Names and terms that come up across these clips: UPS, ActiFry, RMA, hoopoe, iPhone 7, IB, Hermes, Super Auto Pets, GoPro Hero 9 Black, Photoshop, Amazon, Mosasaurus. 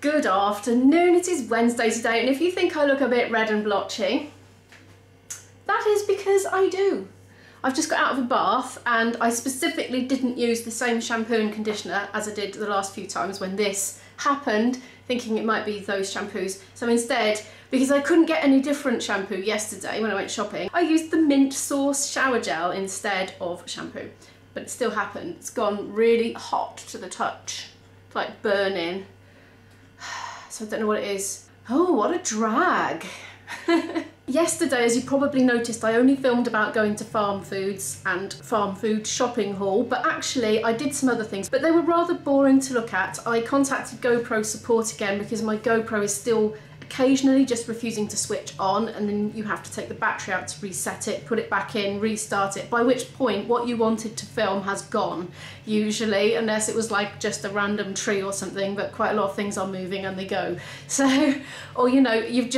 Good afternoon, it is Wednesday today, and if you think I look a bit red and blotchy, that is because I do. I've just got out of a bath and I specifically didn't use the same shampoo and conditioner as I did the last few times when this happened, thinking it might be those shampoos. So instead, because I couldn't get any different shampoo yesterday when I went shopping, I used the mint sauce shower gel instead of shampoo. But it still happened. It's gone really hot to the touch. It's like burning. So I don't know what it is. Oh, what a drag. Yesterday, as you probably noticed, I only filmed about going to Farm Foods and Farm Food shopping haul, but actually I did some other things, but they were rather boring to look at. I contacted GoPro support again because my GoPro is still occasionally just refusing to switch on, and then you have to take the battery out to reset it, put it back in, restart it, by which point what you wanted to film has gone, usually, unless it was like just a random tree or something, but quite a lot of things are moving and they go. So, or you know, you've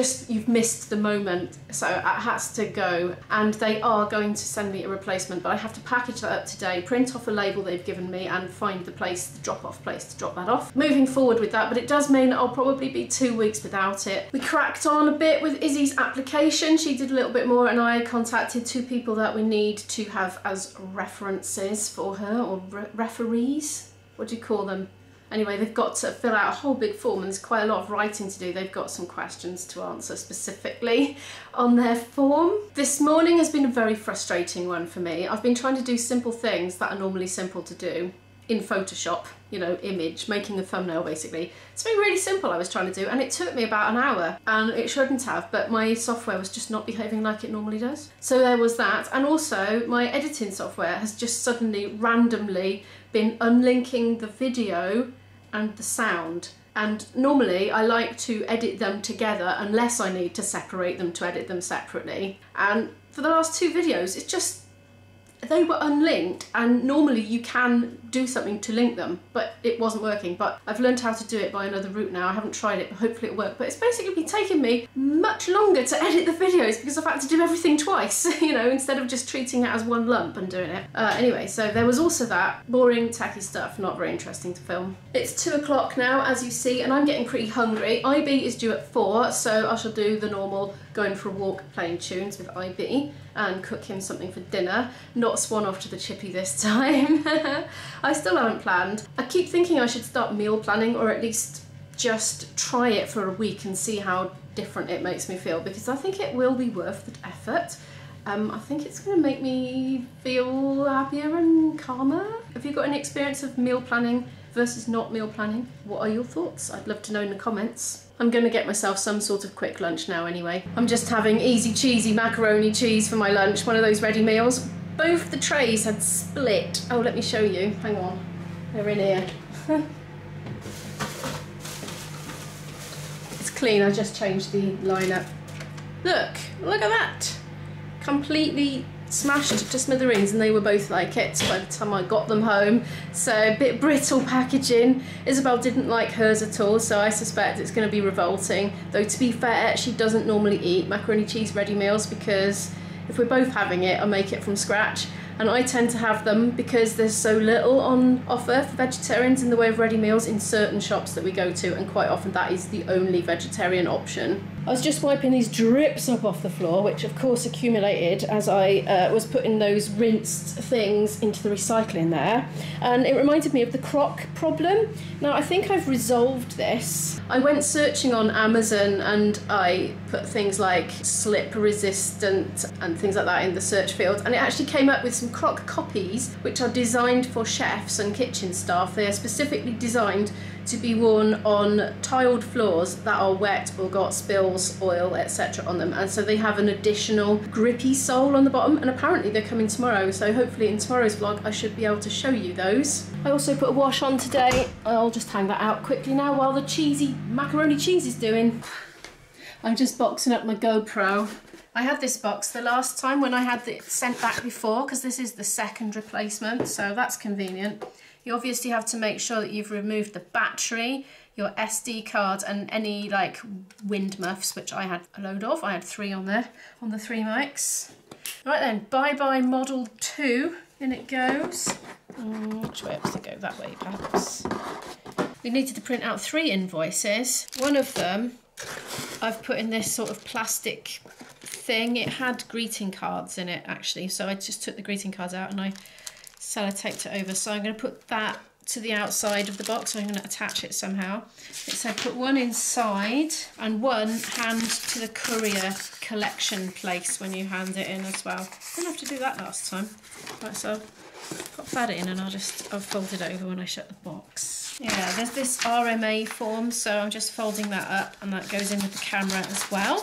missed the moment, so it has to go, and they are going to send me a replacement, but I have to package that up today, print off a label they've given me and find the place, the drop-off place to drop that off. Moving forward with that, but it does mean I'll probably be 2 weeks without it. We cracked on a bit with Izzy's application. She did a little bit more, and I contacted 2 people that we need to have as references for her, or referees. What do you call them? Anyway, they've got to fill out a whole big form, and there's quite a lot of writing to do. They've got some questions to answer specifically on their form. This morning has been a very frustrating one for me. I've been trying to do simple things that are normally simple to do in Photoshop, you know, image, making a thumbnail basically. Something really simple I was trying to do, and it took me about an hour, and it shouldn't have, but my software was just not behaving like it normally does. So there was that, and also my editing software has just suddenly randomly been unlinking the video and the sound. And normally I like to edit them together unless I need to separate them to edit them separately. And for the last 2 videos, it's just they were unlinked, and normally you can do something to link them, but it wasn't working. But I've learned how to do it by another route now. I haven't tried it, but hopefully it'll work. But it's basically been taking me much longer to edit the videos because I've had to do everything twice, you know, instead of just treating it as one lump and doing it. Anyway, so there was also that boring, tacky stuff, not very interesting to film. It's 2 o'clock now, as you see, and I'm getting pretty hungry. IB is due at 4, so I shall do the normal going for a walk, playing tunes with IB, and cook him something for dinner. Not swan off to the chippy this time. I still haven't planned. I keep thinking I should start meal planning, or at least just try it for a week and see how different it makes me feel, because I think it will be worth the effort. I think it's going to make me feel happier and calmer. Have you got any experience of meal planning versus not meal planning? What are your thoughts? I'd love to know in the comments. I'm going to get myself some sort of quick lunch now anyway. I'm just having easy cheesy macaroni cheese for my lunch, one of those ready meals. Both the trays had split. Oh, let me show you. Hang on. They're in here. It's clean. I just changed the lineup. Look at that. Completely smashed to smithereens, and they were both like it by the time I got them home. So a bit brittle packaging. Isabel didn't like hers at all, so I suspect it's going to be revolting. Though to be fair, she doesn't normally eat macaroni cheese ready meals, because if we're both having it, I make it from scratch, and I tend to have them because there's so little on offer for vegetarians in the way of ready meals in certain shops that we go to, and quite often that is the only vegetarian option. I was just wiping these drips up off the floor, which of course accumulated as I was putting those rinsed things into the recycling there, and it reminded me of the crock problem. Now I think I've resolved this. I went searching on Amazon and I put things like slip resistant and things like that in the search field, and it actually came up with some crock copies which are designed for chefs and kitchen staff. They are specifically designed to be worn on tiled floors that are wet or got spills, oil, etc. on them, and so they have an additional grippy sole on the bottom, and apparently they're coming tomorrow, so hopefully in tomorrow's vlog I should be able to show you those. I also put a wash on today. I'll just hang that out quickly now while the cheesy macaroni cheese is doing. I'm just boxing up my GoPro. I had this box the last time when I had it sent back before, because this is the second replacement, so that's convenient. You obviously have to make sure that you've removed the battery, your SD card, and any like wind muffs, which I had a load of. I had 3 on there, on the 3 mics. Right then, bye-bye Model 2. In it goes. Which way up to go? That way, perhaps. we needed to print out 3 invoices. One of them I've put in this sort of plastic thing. It had greeting cards in it actually, so I just took the greeting cards out and I sellotaped it over. So I'm going to put that to the outside of the box. I'm going to attach it somehow. It said put one inside and one hand to the courier collection place when you hand it in as well. I didn't have to do that last time. Right, so pop that in and I'll fold it over when I shut the box. Yeah, there's this RMA form, so I'm just folding that up and that goes in with the camera as well.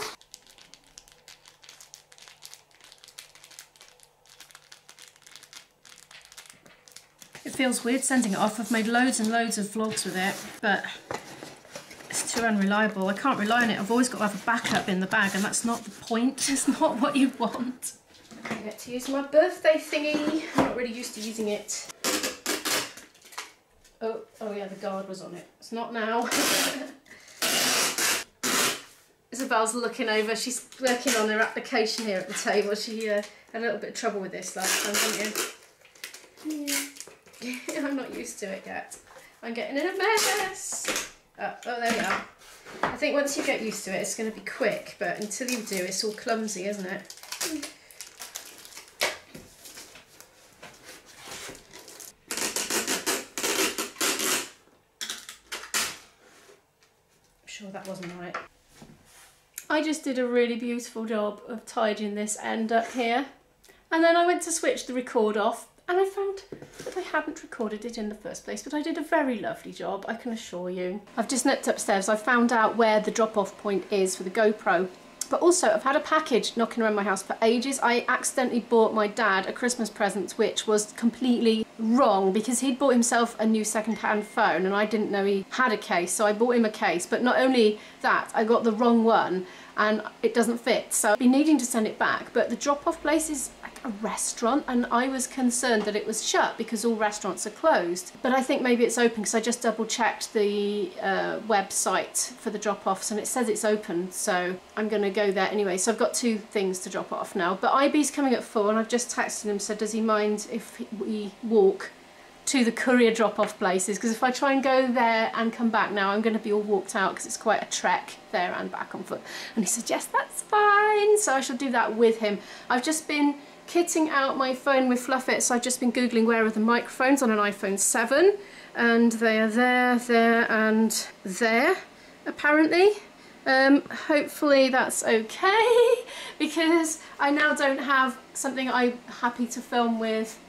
It feels weird sending it off. I've made loads and loads of vlogs with it, but it's too unreliable. I can't rely on it. I've always got to have a backup in the bag, and that's not the point. It's not what you want. I get to use my birthday thingy. I'm not really used to using it. Oh yeah, the guard was on it. It's not now. Isabel's looking over. She's working on her application here at the table. She had a little bit of trouble with this last time, didn't you? Yeah. I'm not used to it yet. I'm getting in a mess. Oh, there we are. I think once you get used to it, it's going to be quick, but until you do, it's all clumsy, isn't it? I'm sure that wasn't right. I just did a really beautiful job of tidying this end up here. And then I went to switch the record off, and I found that I hadn't recorded it in the first place, but I did a very lovely job, I can assure you. I've just nipped upstairs. I found out where the drop-off point is for the GoPro. But also, I've had a package knocking around my house for ages. I accidentally bought my dad a Christmas present, which was completely wrong, because he'd bought himself a new second-hand phone, and I didn't know he had a case, so I bought him a case. But not only that, I got the wrong one, and it doesn't fit, so I'll be needing to send it back. But the drop-off place is like a restaurant, and I was concerned that it was shut because all restaurants are closed. But I think maybe it's open, because I just double-checked the website for the drop-offs, and it says it's open, so I'm going to go there anyway. So I've got 2 things to drop off now. But IB's coming at 4, and I've just texted him, so does he mind if we walk to the courier drop-off places, because if I try and go there and come back now, I'm going to be all walked out, because it's quite a trek there and back on foot. And he said yes, that's fine, so I shall do that with him. I've just been kitting out my phone with Fluffit, so I've just been googling where are the microphones on an iPhone 7, and they are there and there apparently. Hopefully that's okay, because I now don't have something I'm happy to film with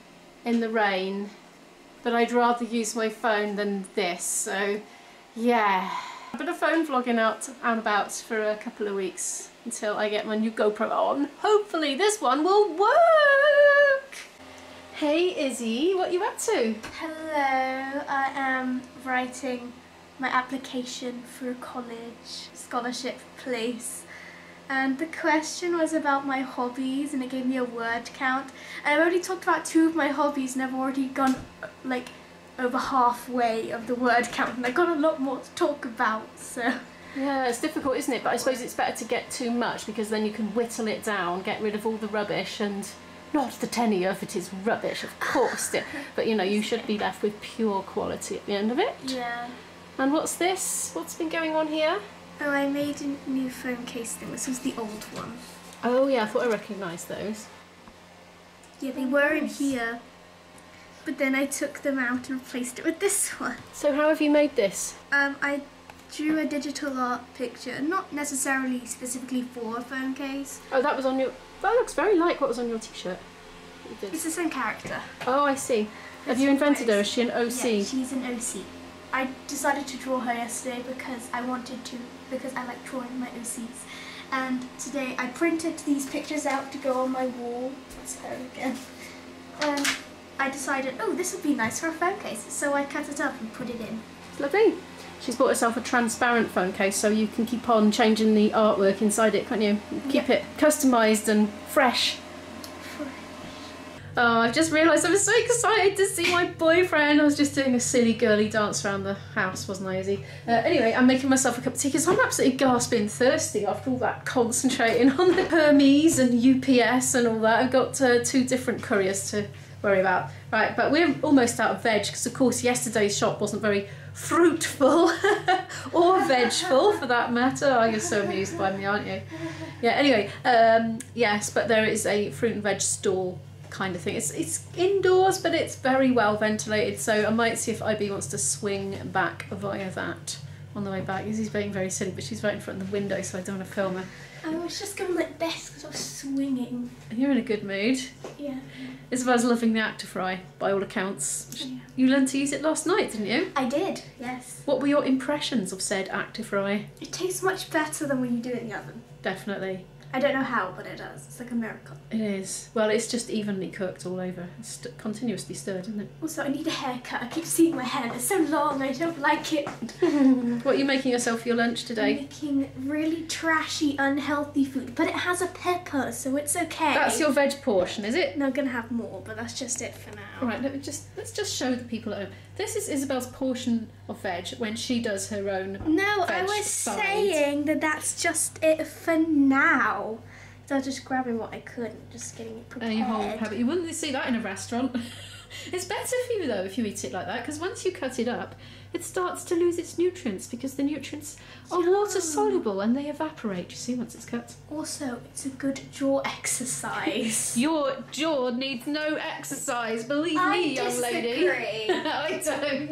in the rain. But I'd rather use my phone than this, so yeah. A bit of phone vlogging out and about for a couple of weeks until I get my new GoPro on. Hopefully this one will work! Hey Izzy, what are you up to? Hello, I am writing my application for a college scholarship place. And the question was about my hobbies, and it gave me a word count. And I've already talked about 2 of my hobbies, and I've already gone like over halfway of the word count, and I've got a lot more to talk about, so. Yeah, it's difficult, isn't it? But I suppose it's better to get too much, because then you can whittle it down, get rid of all the rubbish, and not the tenner if it is rubbish, of course. But you know, you should be left with pure quality at the end of it. Yeah. And what's this? What's been going on here? Oh, I made a new phone case thing. This was the old one. Oh yeah, I thought I recognised those. Yeah, they were in here, but then I took them out and replaced it with this one. So how have you made this? I drew a digital art picture, not necessarily specifically for a phone case. Oh, that was on your... That looks very like what was on your t-shirt. It's the same character. Oh, I see. Have you invented her? Is she an OC? Yeah, she's an OC. I decided to draw her yesterday because I wanted to, because I like drawing my OCs. And today I printed these pictures out to go on my wall. That's her again. And I decided, oh, this would be nice for a phone case. So I cut it up and put it in. Lovely. She's bought herself a transparent phone case, so you can keep on changing the artwork inside it, can't you? Keep it customised and fresh. Oh, I've just realised I was so excited to see my boyfriend. I was just doing a silly girly dance around the house, wasn't I, Izzy? Anyway, I'm making myself a cup of tea because I'm absolutely gasping thirsty after all that concentrating on the Hermes and UPS and all that. I've got 2 different couriers to worry about. Right, but we're almost out of veg because, of course, yesterday's shop wasn't very fruitful or vegful for that matter. Oh, you're so amused by me, aren't you? Yeah, anyway, yes, but there is a fruit and veg stall kind of thing. It's indoors, but it's very well ventilated, so I might see if IB wants to swing back via that on the way back. He's being very silly, but she's right in front of the window, so I don't want to film her. I was just going like this because I was swinging. You're in a good mood. Yeah. Isabel's loving the ActiFry, by all accounts. Yeah. You learned to use it last night, didn't you? I did, yes. What were your impressions of said ActiFry? It tastes much better than when you do it in the oven. Definitely. I don't know how, but it does. It's like a miracle. It is. Well, it's just evenly cooked all over. It's continuously stirred, isn't it? Also, I need a haircut. I keep seeing my hair. It's so long. I don't like it. What are you making yourself for your lunch today? I'm making really trashy, unhealthy food, but it has a pepper, so it's okay. That's your veg portion, is it? No, I'm going to have more, but that's just it for now. All right, let's just show the people at home. This is Isabel's portion of veg when she does her own veg. No, I was saying that that's just it for now. So I was just grabbing what I could and just getting it prepared. Any whole habit. You wouldn't see that in a restaurant. It's better for you though if you eat it like that, because once you cut it up it starts to lose its nutrients, because the nutrients are water soluble and they evaporate, you see, once it's cut. Also, it's a good jaw exercise. Your jaw needs no exercise, believe me, young lady. I don't.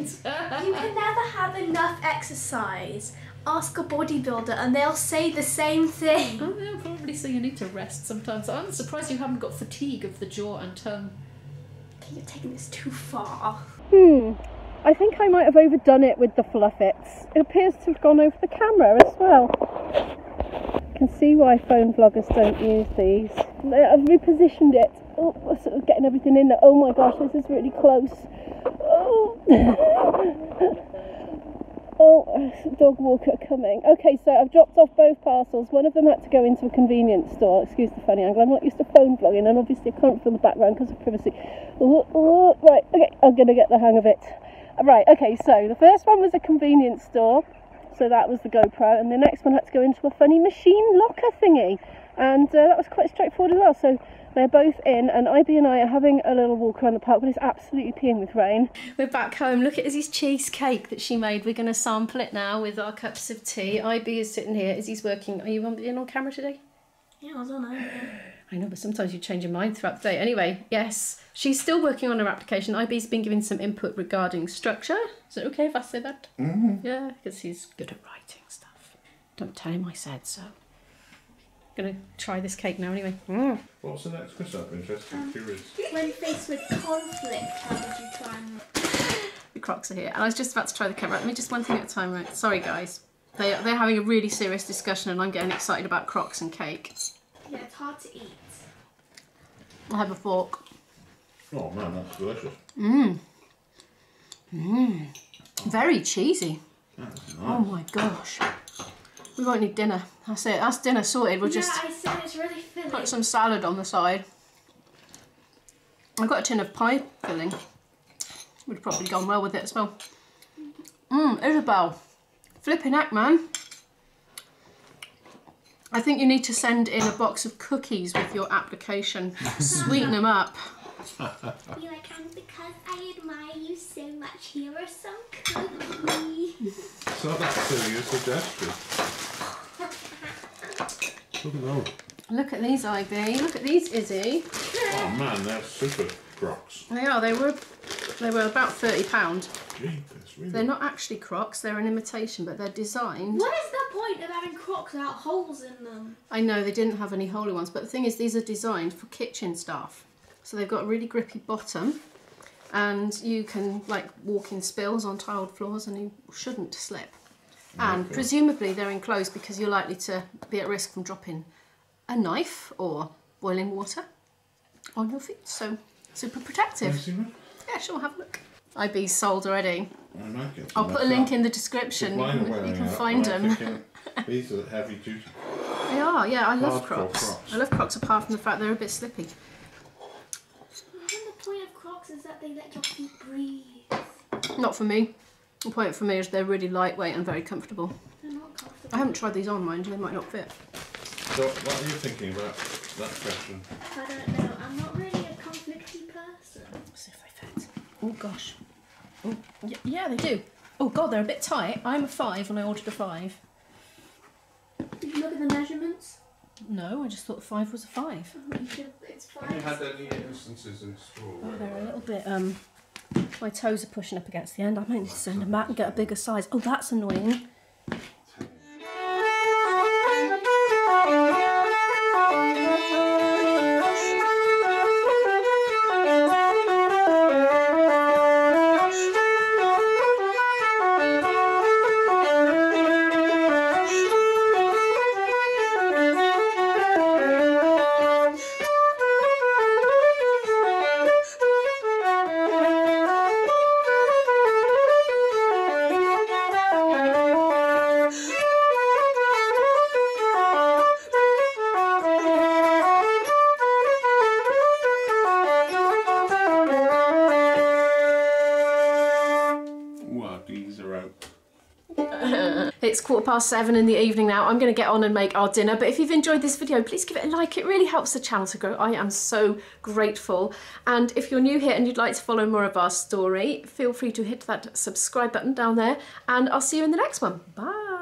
You can never have enough exercise. Ask a bodybuilder and they'll say the same thing. Oh, they'll probably say you need to rest sometimes. I'm surprised you haven't got fatigue of the jaw and tongue. Okay, you're taking this too far. I think I might have overdone it with the fluffets. It appears to have gone over the camera as well. I can see why phone vloggers don't use these. I've repositioned it. Oh, I'm sort of getting everything in there. Oh my gosh, this is really close. Oh. Oh, dog walker coming. Okay, so I've dropped off both parcels. One of them had to go into a convenience store. Excuse the funny angle. I'm not used to phone vlogging, and obviously I can't film the background because of privacy. Right, okay, I'm going to get the hang of it. Right, okay, so the first one was a convenience store. So that was the GoPro. And the next one had to go into a funny machine locker thingy. And that was quite straightforward as well. So they're both in, and IB and I are having a little walk around the park, but it's absolutely peeing with rain. We're back home. Look at Izzy's cheesecake that she made. We're going to sample it now with our cups of tea. IB is sitting here. Izzy's working. Are you in on camera today? Yeah, I don't know. I know, but sometimes you change your mind throughout the day. Anyway, yes, she's still working on her application. IB's been giving some input regarding structure. Is it okay if I say that? Mm-hmm. Yeah, because he's good at writing stuff. Don't tell him I said so. Gonna try this cake now anyway. What's the next question? I'm interested. Curious. When faced with conflict, how did you try and... The crocs are here, and I was just about to try the camera. Let me just one thing at a time, right? Sorry guys. They're having a really serious discussion and I'm getting excited about crocs and cake. Yeah, it's hard to eat. I have a fork. Oh man, that's delicious. Very cheesy. That's nice. Oh my gosh. We won't need dinner. That's it. That's dinner sorted. We'll just I said it's really filling. Put some salad on the side. I've got a tin of pie filling. Would have probably gone well with it as well. Isabel. Flipping heck, man. I think you need to send in a box of cookies with your application. Sweeten them up. You're like, because I admire you so much, here are some cookies. So that's serious suggestion. Look at those. Look at these, IB. Look at these, Izzy. Oh man, they're super crocs. They are. They were about £30. Jesus, really? They're not actually crocs. They're an imitation, but they're designed. What is the point of having crocs without holes in them? I know they didn't have any holy ones, but the thing is, these are designed for kitchen staff. So they've got a really grippy bottom, and you can like walk in spills on tiled floors, and you shouldn't slip. And okay, presumably they're enclosed because you're likely to be at risk from dropping a knife or boiling water on your feet, so super protective. Yeah, sure, have a look. IB sold already. I like it. I'll put a link in the description. You can find them. These are heavy duty. They are, yeah, I love crocs. I love crocs apart from the fact they're a bit slippy. I think the point of crocs is that they let your feet breathe. Not for me. The point for me is they're really lightweight and very comfortable. They're not comfortable. I haven't tried these on, mind you, they might not fit. So what are you thinking about that question? I don't know. I'm not really a conflicty person. Let's see if they fit. Oh gosh. Oh yeah, they do. Oh god, they're a bit tight. I'm a 5 and I ordered a 5. Did you look at the measurements? No, I just thought 5 was a 5. Oh, it's 5. Have you had any instances in school? Oh, they're a little bit, my toes are pushing up against the end. I might need to send them back and get a bigger size. Oh, that's annoying. It's 7:15 in the evening now. I'm going to get on and make our dinner, but if you've enjoyed this video, please give it a like. It really helps the channel to grow. I am so grateful. And if you're new here and you'd like to follow more of our story, feel free to hit that subscribe button down there, and I'll see you in the next one. Bye.